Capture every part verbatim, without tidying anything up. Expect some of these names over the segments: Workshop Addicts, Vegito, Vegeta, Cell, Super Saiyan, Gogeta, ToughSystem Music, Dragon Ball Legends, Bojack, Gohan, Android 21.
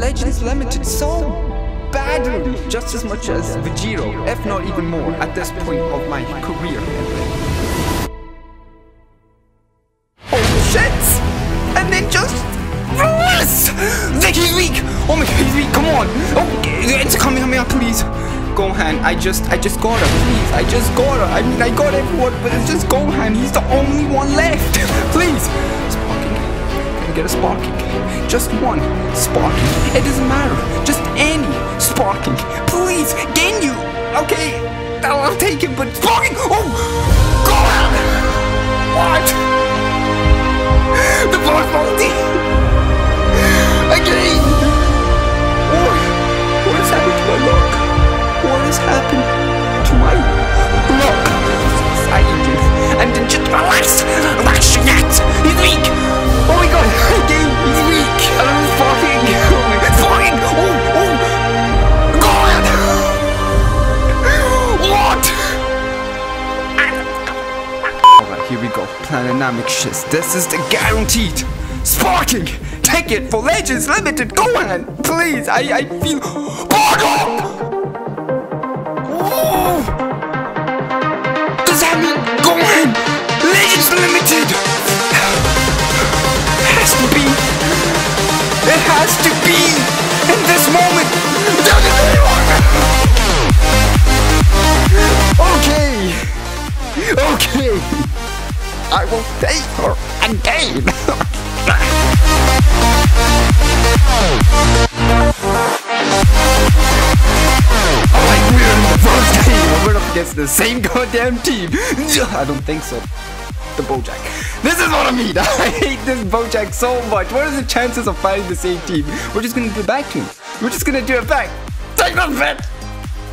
Legends Limited so badly, just as much as Vegito, if not even more, at this point of my career. Oh shit! And then just... Like he's weak! Oh my god, he's weak, come on! Oh, it's coming, coming up, please! Gohan, I just, I just gotta, please, I just gotta. I mean, I got everyone, but it's just Gohan, he's the only one left! Please! Sparking, can I get a sparking? Just one sparking, it doesn't matter, just any sparking. Please, can you? Okay, I'll, I'll take it, but sparking! Oh! Gohan! What? The boss multi! Again! What? What has happened to my luck? What has happened to my luck? I need you. And then just relax! Relax, shit! He's weak! Oh my god! Again! He's weak! And I'm fucking... Fucking! Oh! Oh! God! What? Alright, here we go. Planonamic shit. This is the guaranteed sparking! Take it for Legends Limited, Gohan! Please, I, I feel... Oh, God! Whoa! Does that mean Gohan? Legends Limited! Has to be! It has to be! In this moment! Okay! Okay! I will take her again! Alright, we're in the first game. We're up against the same goddamn team. I don't think so. The Bojack. This is what I mean. I hate this Bojack so much. What are the chances of fighting the same team? We're just gonna do it back to him. We're just gonna do it back. Take that bet.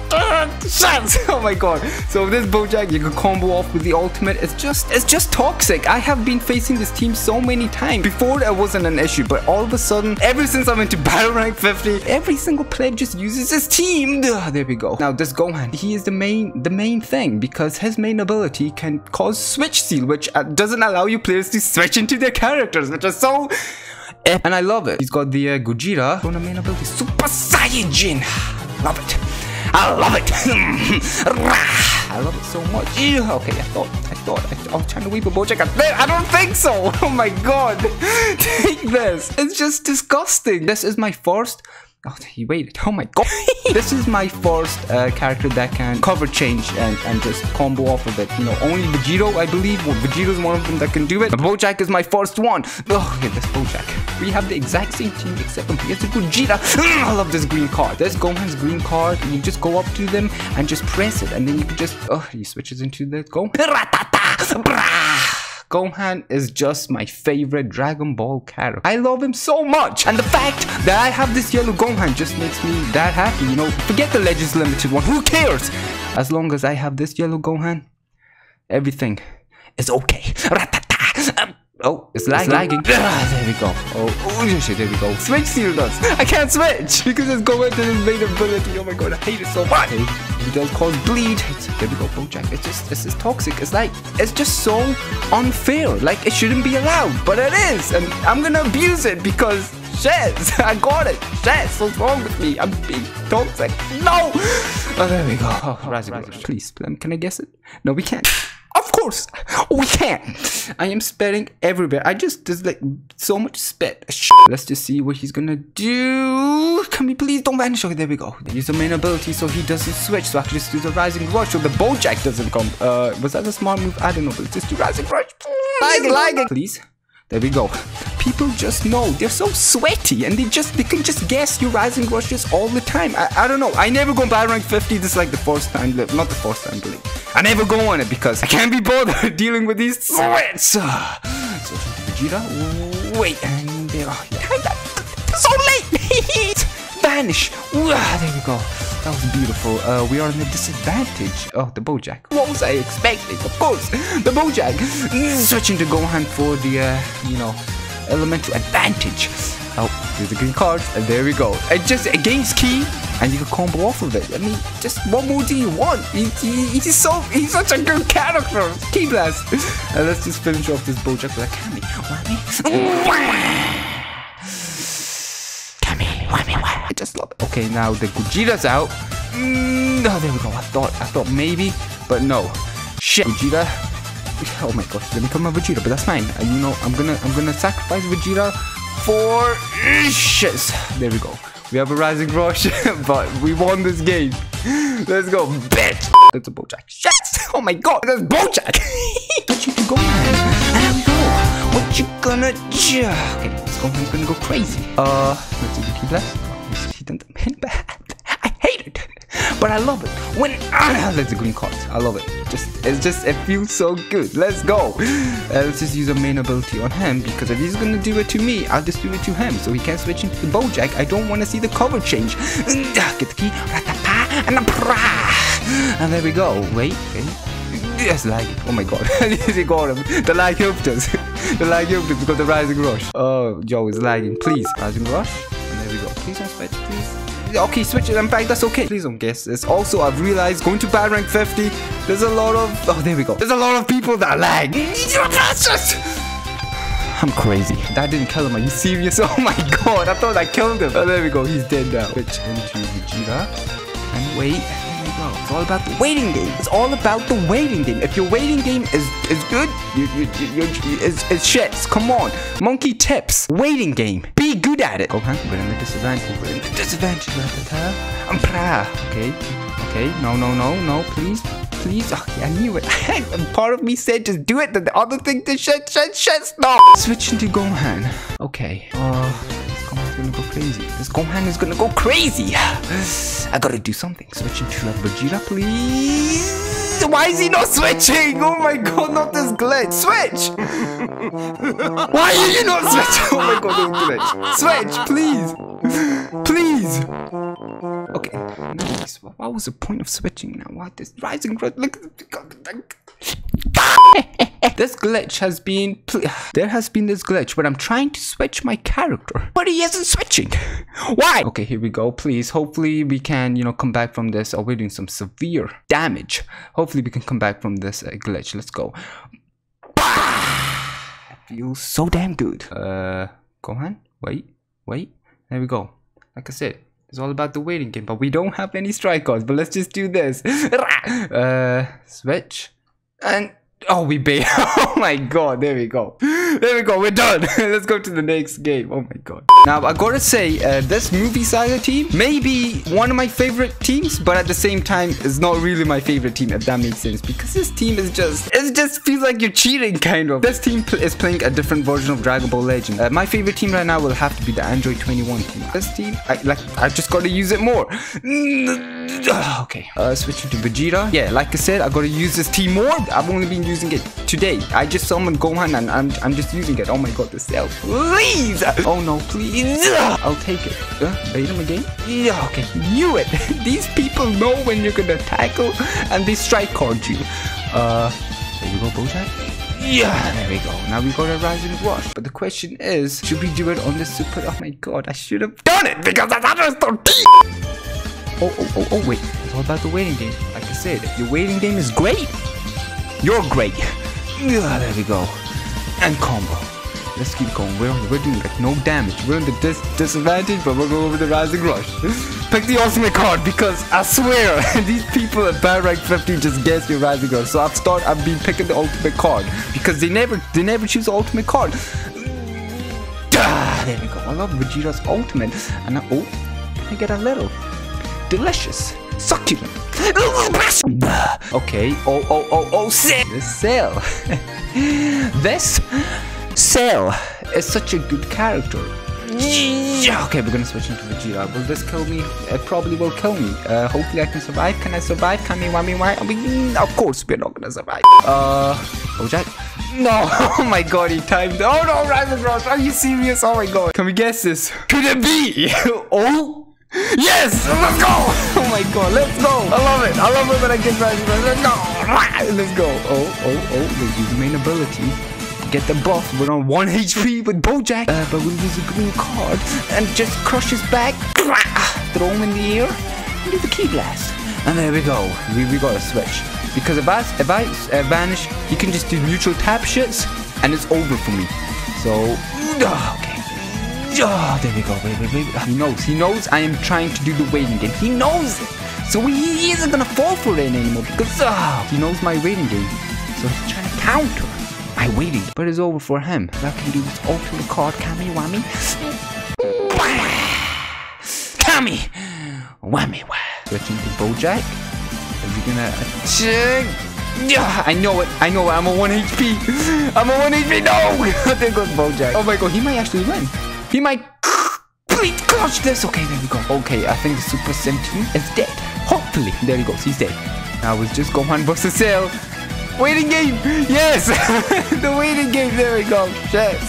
Uh, chance. Oh my god. So this Bojack, you can combo off with the ultimate. It's just it's just toxic. I have been facing this team so many times. Before it wasn't an issue, but all of a sudden, ever since I went to battle rank fifty, every single player just uses this team. Ugh, there we go. Now this Gohan, he is the main the main thing, because his main ability can cause switch seal, which doesn't allow you players to switch into their characters, which is so eh. And I love it. He's got the uh, Gogeta. Gonna main ability Super Saiyan. Love it. I love it! I love it so much. Ew. Okay, I thought, I thought, I, th I was trying to weep a Bojack. I don't think so! Oh my god! Take this! It's just disgusting! This is my first... Oh, he waited. Oh my god! This is my first uh, character that can cover change and, and just combo off of it. You know, only Vegito, I believe. Well, Vegito is one of them that can do it. But Bojack is my first one. Oh, okay, this Bojack. We have the exact same team except we have to Gogeta. Mm, I love this green card. This Gohan's green card. You just go up to them and just press it, and then you can just. Oh, he switches into the Gohan. Gohan is just my favorite Dragon Ball character. I love him so much, and the fact that I have this yellow Gohan just makes me that happy. You know, forget the Legends Limited one, who cares? As long as I have this yellow Gohan, everything is okay. Oh, it's lagging. It's lagging. Ah, there we go. Oh, oh shit, there we go. Switch seal does. I can't switch because it's going to his main ability. Oh my god, I hate it so much. Okay, he does cause bleed. It's, there we go, Bojack. It's just, it's just toxic. It's like, it's just so unfair. Like, it shouldn't be allowed, but it is. And I'm gonna abuse it because shit, I got it. Shit, what's wrong with me? I'm being toxic. No. Oh, there we go. Oh, Razzie, Razzie. Please, can I guess it? No, we can't. Of course, we can. I am spitting everywhere. I just, there's like so much spit. Let's just see what he's gonna do. Can we please don't vanish? Okay, there we go. Use the main ability so he doesn't switch. So I can just do the rising rush so the Bojack doesn't come. Uh, was that a smart move? I don't know, but just do rising rush. Like, like it. Please. There we go. People just know. They're so sweaty and they just, they can just guess your rising rushes all the time. I, I don't know. I never go battle rank fifty. This is like the first time, not the first time, really. I never go on it because I can't be bothered dealing with these sweats. So, Vegeta, wait, and there, oh, yeah. So late! Vanish! Wow, there we go. That was beautiful. Uh, we are in a disadvantage. Oh, the Bojack. What was I expecting? Of course, the Bojack. Switching to Gohan for the, uh, you know, elemental advantage. Oh, there's the green cards, and there we go. It just against key, and you can combo off of it. I mean, just what more do you want? He, he, he's so he's such a good character. Key blast. And let's just finish off this Bojack with a Kami. Whammy. Whammy. Whammy. Okay, now the Gogeta's out. Mm, oh, there we go. I thought, I thought maybe, but no. Shit, Vegeta. Oh my gosh, let me come on Vegeta, but that's fine. Uh, you know, I'm gonna, I'm gonna sacrifice Vegeta for shits. There we go. We have a rising rush, but we won this game. Let's go, bitch. That's a Bojack. Yes. Oh my god, that's Bojack. What you do, Gohan? I don't know. What you gonna do? Okay, this Gohan's gonna go crazy. Uh, let's see if he blessed. He doesn't hit back. I hate it, but I love it. When ah, that's a green card. I love it. Just, it's just, it feels so good. Let's go. Uh, let's just use a main ability on him, because if he's gonna do it to me, I'll just do it to him. So he can't switch into the Bojack. I don't want to see the cover change. Get the key. And And there we go. Wait, wait. Yes, like it. Oh my god. He got him. The lag helped us. The lag helped us because the rising rush. Oh, Joe is lagging. Please. Rising rush. And there we go. Please don't switch, please. Okay, switch it. In fact, that's okay. Please don't guess. It's also, I've realized, going to bad rank fifty, there's a lot of... Oh, there we go. There's a lot of people that lag. I'm crazy. That didn't kill him. Are you serious? Oh my god. I thought I killed him. Oh, there we go. He's dead now. Switch into Vegeta. And wait. There we go. It's all about the waiting game. It's all about the waiting game. If your waiting game is, is good, you, you, you, you, it's, it's shit. Come on. Monkey tips. Waiting game. Be good at it. Gohan, we're in the disadvantage. We're in the disadvantage. I'm proud. Okay. Okay. No, no, no, no. Please. Please. Okay, I knew it. Part of me said just do it. The other thing did shit, shit, shit. No. Switching to Gohan. Okay. Uh, this Gohan's gonna go crazy. This Gohan is gonna go crazy. I gotta do something. Switching to Vegeta, please. Why is he not switching? Oh my god, not this glitch. Switch! Why are you not switching? Oh my god, this glitch. Switch, please. Please. Okay. Nice. What was the point of switching now? What is rising growth? Look at the... This glitch has been... There has been this glitch where I'm trying to switch my character, but he isn't switching. Why? Okay, here we go. Please, hopefully we can, you know, come back from this. Oh, we're doing some severe damage. Hopefully we can come back from this uh, glitch. Let's go. I feel so damn good. Uh, Gohan? Wait, wait. There we go. Like I said, it's all about the waiting game, but we don't have any strike cards, but let's just do this. Uh, switch. And... Oh, we bait. Oh my god, there we go. There we go, we're done. Let's go to the next game. Oh my god. Now, I gotta say, uh, this Movie Saga team may be one of my favorite teams, but at the same time, it's not really my favorite team, if that makes sense. Because this team is just... It just feels like you're cheating, kind of. This team pl is playing a different version of Dragon Ball Legends. Uh, my favorite team right now will have to be the Android twenty-one team. This team, I, like, I just gotta use it more. Okay. Uh, switching to Vegeta. Yeah, like I said, I gotta use this team more. I've only been using it today. I just summoned Gohan and I'm, I'm just using it. Oh my god, the Cell. Please! Oh no, please! I'll take it. Uh, bait him again? Yeah, okay. Knew it! These people know when you're gonna tackle and they strike card you. Uh, there you go, Bojack. Yeah, there we go. Now we got a rising rush. But the question is, should we do it on the super? Oh my god, I should have done it because that's one hundred thirteen! Oh, oh, oh, oh, wait. It's all about the waiting game. Like I said, your waiting game is great. You're great. Yeah, there we go. And combo. Let's keep going. We're, we're doing like no damage. We're in the dis disadvantage, but we're going over the rising rush. Pick the ultimate card because I swear these people at bad rank fifty just guess your rising rush. So I've start. I've been picking the ultimate card because they never they never choose the ultimate card. Ah, there we go. I love Vegeta's ultimate. And I, oh, can I get a little delicious? Succulent. Okay. Oh, oh, oh, oh, Cell. This Cell. This Cell is such a good character. Yeah. Okay, we're gonna switch into Vegeta. Will this kill me? It probably will kill me. Uh, hopefully I can survive. Can I survive? Can me, why me, why? I mean, of course we're not gonna survive. Uh, Bojack. No. Oh my god, he timed. Oh no, Rising Rush. Are you serious? Oh my god. Can we guess this? Could it be? Oh. Yes! Let's go! Oh my god, let's go! I love it! I love it when I get rising rush. Let's go! Let's go! Oh, oh, oh, let's use the main ability. Get the buff. We're on one H P with Bojack. Uh, but we'll use a green card and just crush his back. Throw him in the air and do the key blast. And there we go. We, we gotta switch. Because if I, if I uh, vanish, he can just do neutral tap shits and it's over for me. So, okay. Oh, there we go, baby, baby. He knows, he knows I am trying to do the waiting game. He knows it. So he isn't gonna fall for it anymore because oh, he knows my waiting game. So he's trying to counter my waiting. But it's over for him. I can do this ultimate card, Kami Wami. Kami Wami Wami. Switching to Bojack. Is he gonna check? Yeah, I know it. I know it. I'm on one H P. I'm on one H P. No! There goes Bojack. Oh my god, he might actually win. He might complete crush this. Okay, there we go. Okay, I think the Super Saiyan is dead. Hopefully. There he goes. He's dead. Now it's just Gohan versus Cell. Waiting game. Yes. The waiting game. There we go. Yes.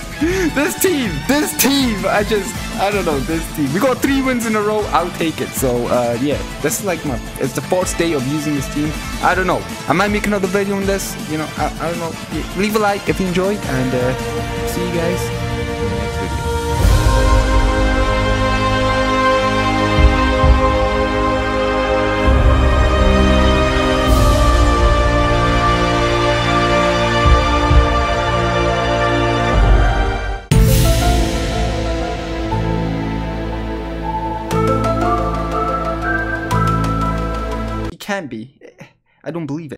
This team. This team. I just... I don't know. This team. We got three wins in a row. I'll take it. So, uh, yeah. This is like my... It's the fourth day of using this team. I don't know. I might make another video on this. You know, I, I don't know. Yeah. Leave a like if you enjoyed. And uh, see you guys. Can be. I don't believe it.